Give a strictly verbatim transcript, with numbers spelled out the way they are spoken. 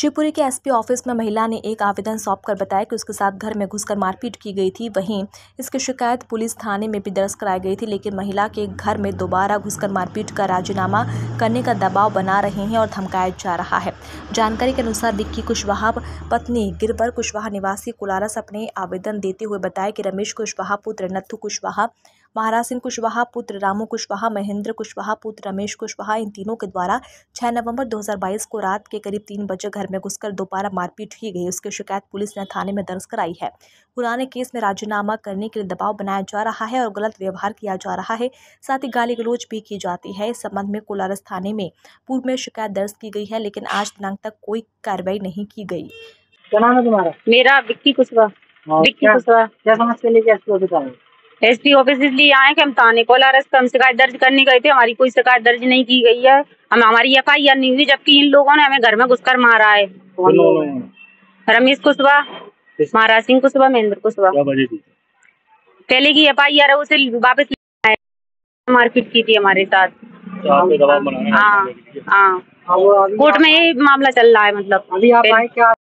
शिवपुरी के SP office में महिला ने एक आवेदन सौंपकर बताया कि उसके साथ घर में घुसकर मारपीट की गई थी। वहीं इसकी शिकायत पुलिस थाने में भी दर्ज कराई गई थी, लेकिन महिला के घर में दोबारा घुसकर मारपीट का राजीनामा करने का दबाव बना रहे हैं और धमकाया जा रहा है। जानकारी के अनुसार डिक्की कुशवाहा पत्नी गिरवर कुशवाहा निवासी कोलारस अपने आवेदन देते हुए बताया कि रमेश कुशवाहा पुत्र नत्थू कुशवाहा, महाराज सिंह कुशवाहा पुत्र रामू कुशवाहा, महेंद्र कुशवाहा पुत्र रमेश कुशवाहा, इन तीनों के द्वारा छह नवंबर दो हज़ार बाईस को रात के करीब तीन बजे घर में घुसकर दोबारा मारपीट की गई। उसकी शिकायत पुलिस ने थाने में दर्ज कराई है। पुराने केस में राजीनामा करने के लिए दबाव बनाया जा रहा है और गलत व्यवहार किया जा रहा है, साथ ही गाली गलौज भी की जाती है। इस संबंध में कोलारस थाने में पूर्व में शिकायत दर्ज की गई है, लेकिन आज दिनांक तक कोई कार्रवाई नहीं की गयी। क्या नाम है तुम्हारा? मेरा डिक्की कुशवाहा। डिक्की कुशवाहा क्या समझते लेके एसपी ऑफिस इसलिए आए कि हम थाने कोलारस का हम शिकायत दर्ज करने गए थे। हमारी कोई शिकायत दर्ज नहीं की गई है, हम हमारी एफ आई आर नहीं हुई, जबकि इन लोगों ने हमें घर में घुसकर मारा है। रमेश कुशवाहा, महाराज सिंह कुशवाहा, महेंद्र कुशवाहा। पहले की एफ आई आर है, उसे वापस मारपीट की थी हमारे साथ। हाँ हाँ, कोर्ट में ये मामला चल रहा है। मतलब